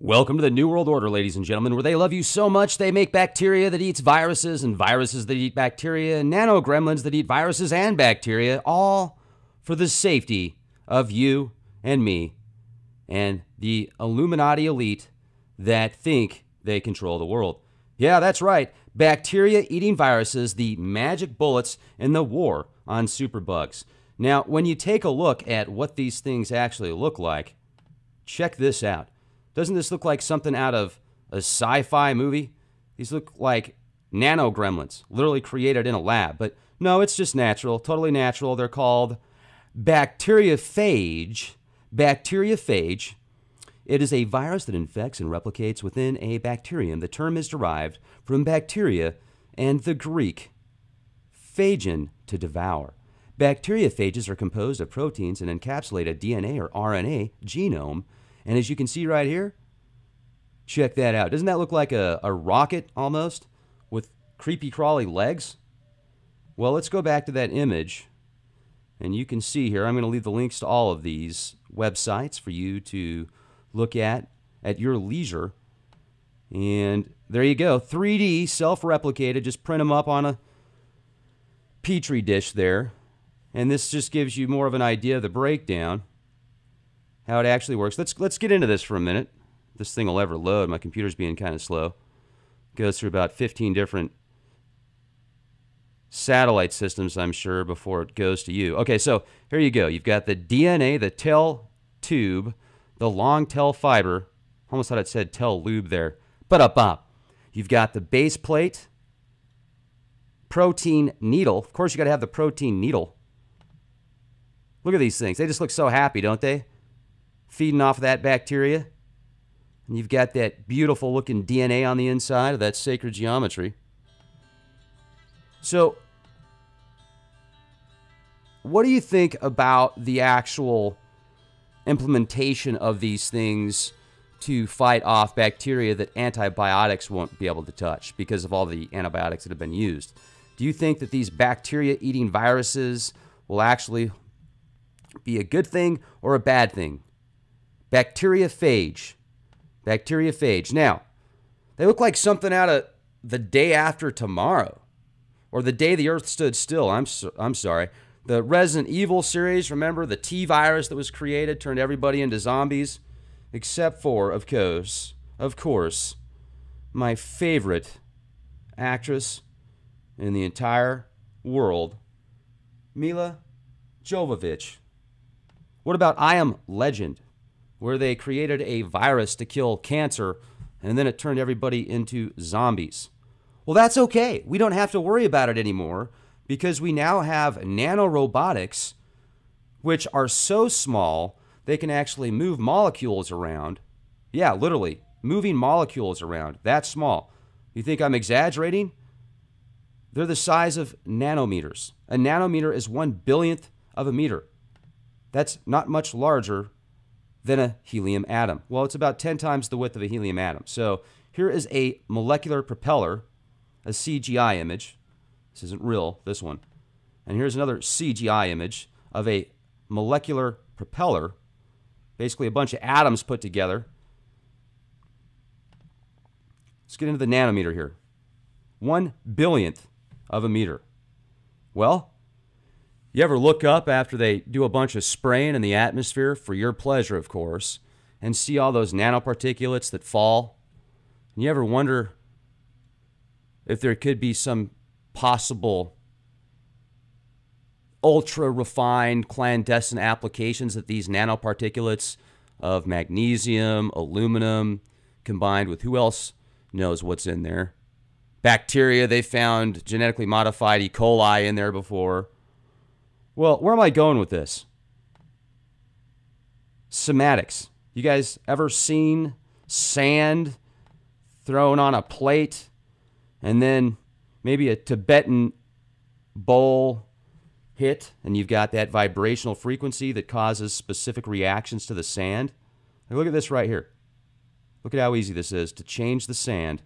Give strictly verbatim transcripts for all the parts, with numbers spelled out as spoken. Welcome to the New World Order, ladies and gentlemen, where they love you so much they make bacteria that eats viruses and viruses that eat bacteria and nano-gremlins that eat viruses and bacteria, all for the safety of you and me and the Illuminati elite that think they control the world. Yeah, that's right. Bacteria eating viruses, the magic bullets, and the war on superbugs. Now, when you take a look at what these things actually look like, check this out. Doesn't this look like something out of a sci-fi movie? These look like nano gremlins, literally created in a lab. But no, it's just natural, totally natural. They're called bacteriophage. Bacteriophage. It is a virus that infects and replicates within a bacterium. The term is derived from bacteria and the Greek phagein, to devour. Bacteriophages are composed of proteins and encapsulate a D N A or R N A genome. And as you can see right here, check that out. Doesn't that look like a, a rocket almost with creepy crawly legs? Well, let's go back to that image. And you can see here, I'm going to leave the links to all of these websites for you to look at at your leisure. And there you go. three D, self-replicated. Just print them up on a petri dish there. And this just gives you more of an idea of the breakdown, how it actually works. Let's let's get into this for a minute. This thing will ever load. My computer's being kind of slow. Goes through about fifteen different satellite systems, I'm sure, before it goes to you. Okay, so here you go. You've got the D N A, the tail tube, the long tail fiber. Almost thought it said tail lube there. But up, up. You've got the base plate, protein needle. Of course, you got to have the protein needle. Look at these things. They just look so happy, don't they? Feeding off of that bacteria. And you've got that beautiful looking D N A on the inside of that sacred geometry. So, what do you think about the actual implementation of these things to fight off bacteria that antibiotics won't be able to touch because of all the antibiotics that have been used? Do you think that these bacteria eating viruses will actually be a good thing or a bad thing? Bacteriophage. Bacteriophage. Now, they look like something out of The Day After Tomorrow or The Day the Earth Stood Still. I'm so, I'm sorry. The Resident Evil series, remember the T-virus that was created turned everybody into zombies except for, of course, of course, my favorite actress in the entire world, Mila Jovovich. What about I Am Legend, where they created a virus to kill cancer, and then it turned everybody into zombies? Well, that's okay. We don't have to worry about it anymore because we now have nanorobotics, which are so small they can actually move molecules around. Yeah, literally, moving molecules around. That's small. You think I'm exaggerating? They're the size of nanometers. A nanometer is one billionth of a meter. That's not much larger than a helium atom. Well, it's about ten times the width of a helium atom. So here is a molecular propeller, a C G I image. This isn't real, this one. And here's another C G I image of a molecular propeller, basically a bunch of atoms put together. Let's get into the nanometer here. One billionth of a meter. Well, you ever look up after they do a bunch of spraying in the atmosphere, for your pleasure, of course, and see all those nanoparticulates that fall? And you ever wonder if there could be some possible ultra-refined clandestine applications that these nanoparticulates of magnesium, aluminum, combined with who else knows what's in there? Bacteria, they found genetically modified E. coli in there before. Well, where am I going with this? Somatics. You guys ever seen sand thrown on a plate and then maybe a Tibetan bowl hit and you've got that vibrational frequency that causes specific reactions to the sand? Now look at this right here. Look at how easy this is to change the sand.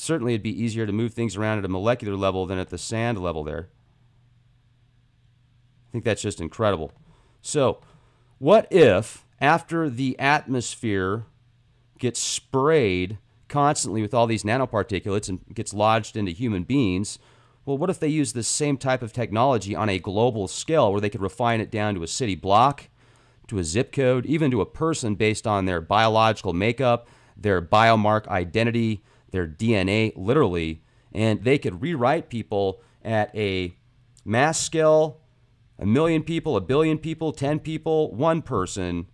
Certainly, it'd be easier to move things around at a molecular level than at the sand level there. I think that's just incredible. So, What if, after the atmosphere gets sprayed constantly with all these nanoparticulates and gets lodged into human beings, well, what if they use this same type of technology on a global scale where they could refine it down to a city block, to a zip code, even to a person based on their biological makeup, their biomark identity, their D N A, literally, and they could rewrite people at a mass scale, a million people, a billion people, ten people, one person.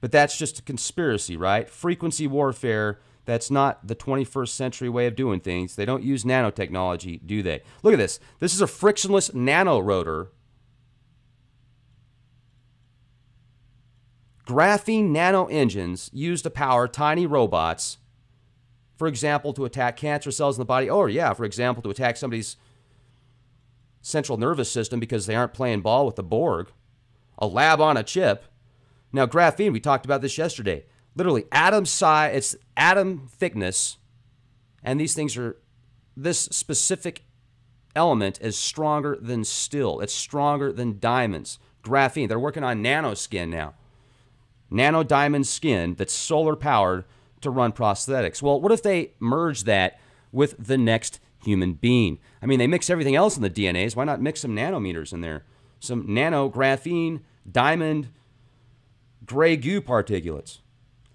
But that's just a conspiracy, right? Frequency warfare, that's not the twenty-first century way of doing things. They don't use nanotechnology, do they? Look at this. This is a frictionless nano rotor. Graphene nano engines used to power tiny robots, for example, to attack cancer cells in the body, or yeah, for example, to attack somebody's central nervous system because they aren't playing ball with the Borg. A lab on a chip. Now, graphene, we talked about this yesterday. Literally, atom size, it's atom thickness, and these things are, this specific element is stronger than steel. It's stronger than diamonds. Graphene, they're working on nano skin now. Nano diamond skin that's solar powered to run prosthetics. Well, what if they merge that with the next human being? I mean, they mix everything else in the D N As. Why not mix some nanometers in there? Some nano graphene, diamond, gray goo particulates.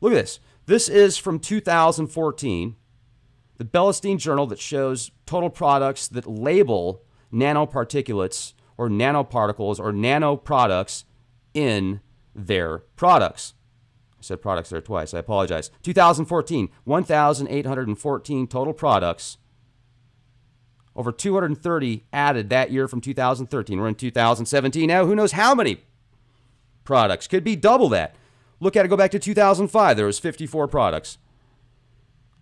Look at this. This is from two thousand fourteen, the Bellstein Journal, that shows total products that label nanoparticulates or nanoparticles or nanoproducts in their products. I said products there twice. I apologize. two thousand fourteen, one thousand eight hundred fourteen total products. Over two hundred thirty added that year from two thousand thirteen. We're in two thousand seventeen now. Who knows how many products? Could be double that. Look at it, go back to two thousand five. There was fifty-four products.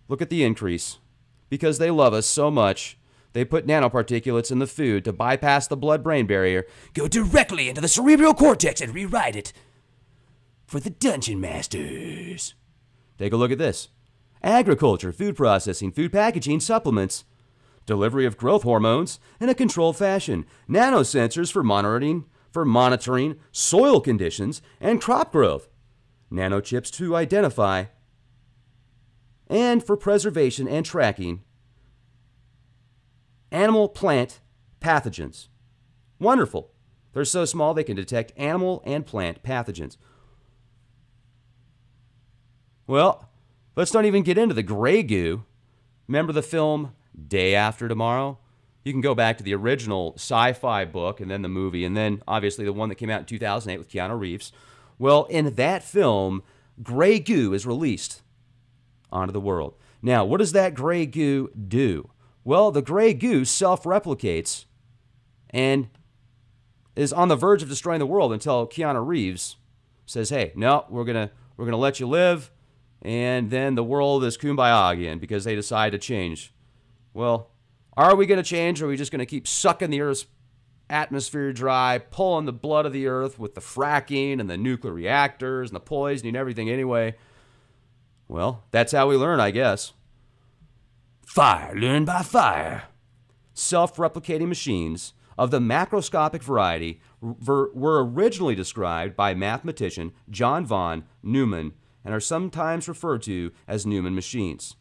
Look at the increase. Because they love us so much, they put nanoparticulates in the food to bypass the blood-brain barrier, go directly into the cerebral cortex and rewrite it for the dungeon masters. Take a look at this. Agriculture, food processing, food packaging, supplements, delivery of growth hormones in a controlled fashion, nanosensors for monitoring, for monitoring soil conditions and crop growth, nanochips to identify, and for preservation and tracking animal plant pathogens. Wonderful. They're so small they can detect animal and plant pathogens. Well, let's not even get into the gray goo. Remember the film Day After Tomorrow? You can go back to the original sci-fi book and then the movie and then obviously the one that came out in two thousand eight with Keanu Reeves. Well, in that film, gray goo is released onto the world. Now, what does that gray goo do? Well, the gray goo self-replicates and is on the verge of destroying the world until Keanu Reeves says, hey, no, we're gonna, we're gonna let you live, and then the world is kumbaya again because they decide to change. Well, are we going to change, or are we just going to keep sucking the Earth's atmosphere dry, pulling the blood of the Earth with the fracking and the nuclear reactors and the poisoning and everything anyway? Well, that's how we learn, I guess. Fire, learn by fire. Self-replicating machines of the macroscopic variety were originally described by mathematician John von Neumann and are sometimes referred to as Newman machines.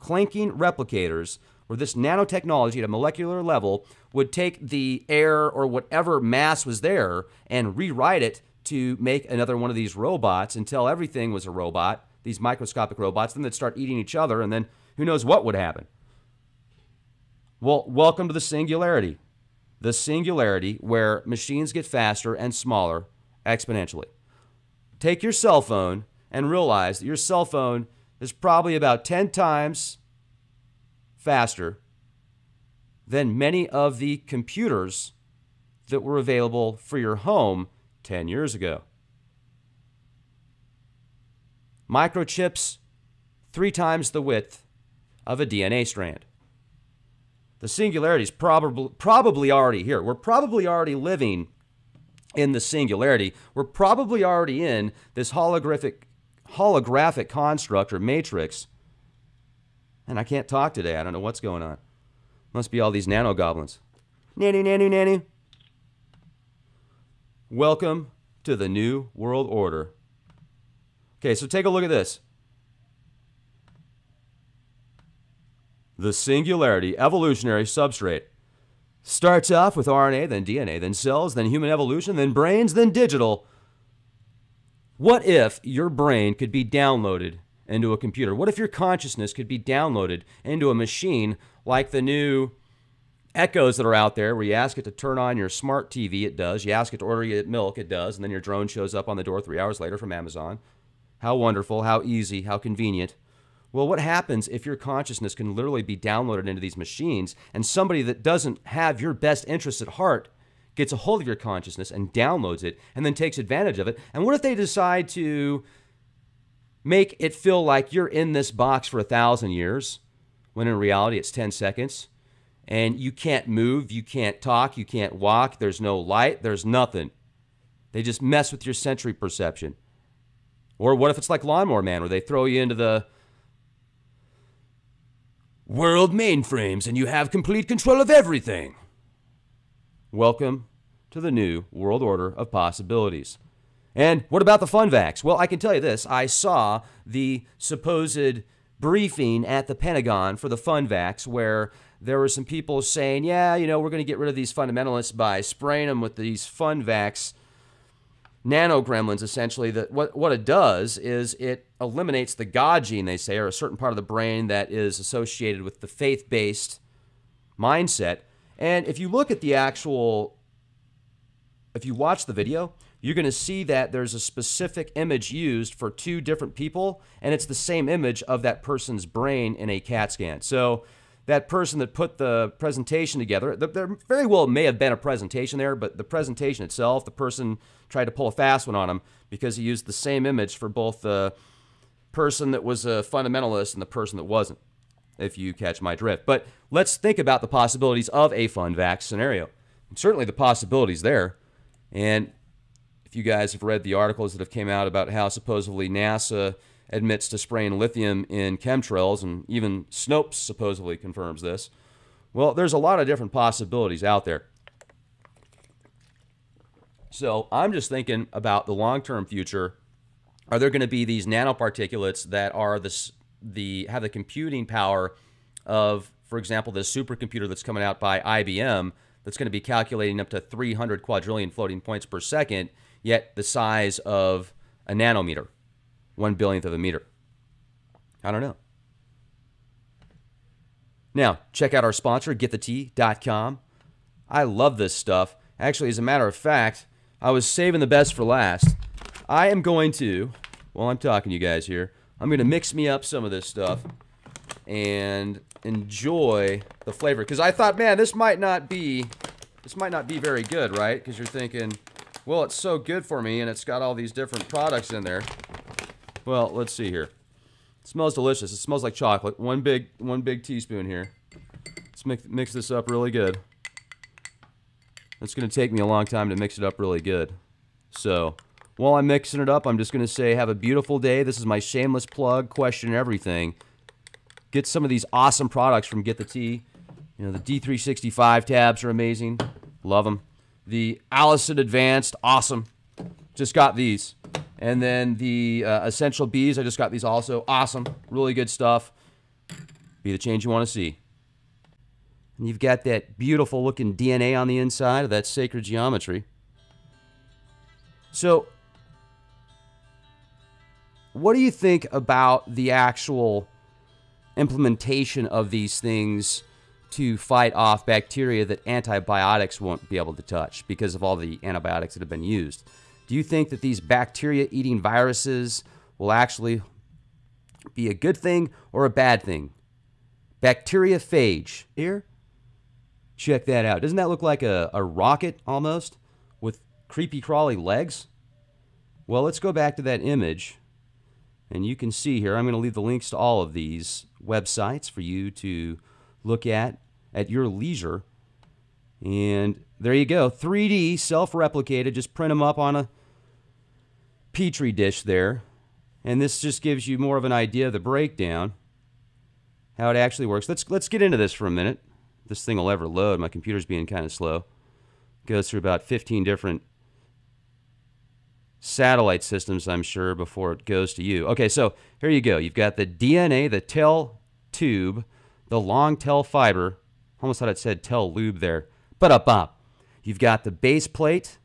Clanking replicators, where this nanotechnology at a molecular level would take the air or whatever mass was there and rewrite it to make another one of these robots until everything was a robot, these microscopic robots, then they'd start eating each other, and then who knows what would happen. Well, welcome to the singularity. The singularity where machines get faster and smaller exponentially. Take your cell phone and realize that your cell phone is probably about ten times faster than many of the computers that were available for your home ten years ago. Microchips, three times the width of a D N A strand. The singularity is probably, probably already here. We're probably already living in the singularity. We're probably already in this holographic holographic construct or matrix. And I can't talk today. I don't know what's going on. Must be all these nano goblins. Nanny, nanny, nanny. Welcome to the New World Order. Okay, so take a look at this. The singularity, evolutionary substrate. Starts off with R N A, then D N A, then cells, then human evolution, then brains, then digital. What if your brain could be downloaded into a computer? What if your consciousness could be downloaded into a machine like the new Echoes that are out there, where you ask it to turn on your smart T V, it does. You ask it to order your milk, it does. And then your drone shows up on the door three hours later from Amazon. How wonderful, how easy, how convenient. Well, what happens if your consciousness can literally be downloaded into these machines, and somebody that doesn't have your best interests at heart gets a hold of your consciousness and downloads it and then takes advantage of it? And what if they decide to make it feel like you're in this box for a thousand years, when in reality it's ten seconds, and you can't move, you can't talk, you can't walk, there's no light, there's nothing. They just mess with your sensory perception. Or what if it's like Lawnmower Man, where they throw you into the world mainframes and you have complete control of everything? Welcome to the new world order of possibilities. And what about the FunVax? Well, I can tell you this. I saw the supposed briefing at the Pentagon for the FunVax, where there were some people saying, yeah, you know, we're going to get rid of these fundamentalists by spraying them with these FunVax nanogremlins, essentially. That what, what it does is it eliminates the God gene, they say, or a certain part of the brain that is associated with the faith-based mindset. And if you look at the actual, if you watch the video, you're going to see that there's a specific image used for two different people, and it's the same image of that person's brain in a CAT scan. So that person that put the presentation together, there very well may have been a presentation there, but the presentation itself, the person tried to pull a fast one on him because he used the same image for both the person that was a fundamentalist and the person that wasn't, if you catch my drift. But let's think about the possibilities of a FunVax scenario. And certainly the possibilities there. And if you guys have read the articles that have came out about how supposedly NASA admits to spraying lithium in chemtrails, and even Snopes supposedly confirms this. Well, there's a lot of different possibilities out there. So I'm just thinking about the long-term future. Are there going to be these nanoparticulates that are this, the have the computing power of, for example, this supercomputer that's coming out by I B M that's going to be calculating up to three hundred quadrillion floating points per second, yet the size of a nanometer, one billionth of a meter? I don't know. Now, check out our sponsor, get the tea dot com. I love this stuff. Actually, as a matter of fact, I was saving the best for last. I am going to, while I'm talking to you guys here, I'm going to mix me up some of this stuff and enjoy the flavor, because I thought, man, this might not be this might not be very good, right? Because you're thinking, well, it's so good for me, and it's got all these different products in there. Well, let's see here. It smells delicious. It smells like chocolate. One big one big teaspoon here. Let's mix, mix this up really good. It's going to take me a long time to mix it up really good. So while I'm mixing it up, I'm just going to say have a beautiful day. This is my shameless plug, question everything. Get some of these awesome products from Get the Tea. You know, the D three sixty-five tabs are amazing. Love them. The Allison Advanced, awesome. Just got these. And then the uh, Essential Bees, I just got these also. Awesome. Really good stuff. Be the change you want to see. And you've got that beautiful looking D N A on the inside of that sacred geometry. So, what do you think about the actual implementation of these things to fight off bacteria that antibiotics won't be able to touch because of all the antibiotics that have been used? Do you think that these bacteria-eating viruses will actually be a good thing or a bad thing? Bacteriophage. Here? Check that out. Doesn't that look like a, a rocket almost with creepy crawly legs? Well, let's go back to that image. And you can see here, I'm going to leave the links to all of these websites for you to look at at your leisure. And there you go. three D, self-replicated. Just print them up on a Petri dish there. And this just gives you more of an idea of the breakdown, how it actually works. Let's, let's get into this for a minute. If this thing will ever load. My computer's being kind of slow. Goes through about fifteen different satellite systems, I'm sure, before it goes to you. Okay, so here you go. You've got the D N A, the tail tube, the long tail fiber. Almost thought it said tail lube there. But up, up. You've got the base plate,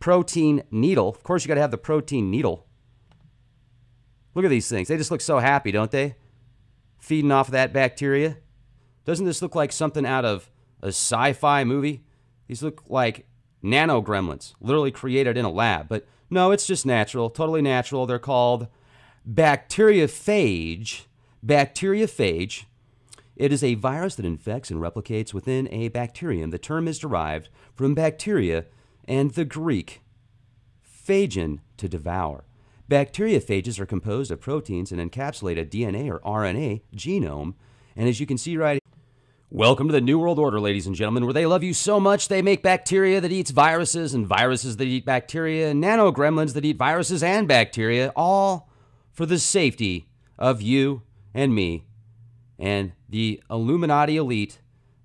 protein needle. Of course, you got to have the protein needle. Look at these things. They just look so happy, don't they? Feeding off that bacteria. Doesn't this look like something out of a sci-fi movie? These look like nano gremlins, literally created in a lab. But no, it's just natural, totally natural. They're called bacteriophage. Bacteriophage. It is a virus that infects and replicates within a bacterium. The term is derived from bacteria and the Greek phagein, to devour. Bacteriophages are composed of proteins and encapsulate a D N A or R N A genome. And as you can see right here, welcome to the New World Order, ladies and gentlemen, where they love you so much they make bacteria that eats viruses and viruses that eat bacteria and nano gremlins that eat viruses and bacteria, all for the safety of you and me and the Illuminati elite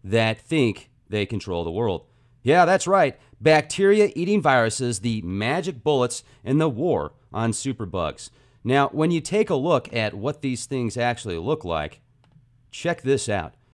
that think they control the world. Yeah, that's right. Bacteria eating viruses, the magic bullets, and the war on superbugs. Now, when you take a look at what these things actually look like, check this out.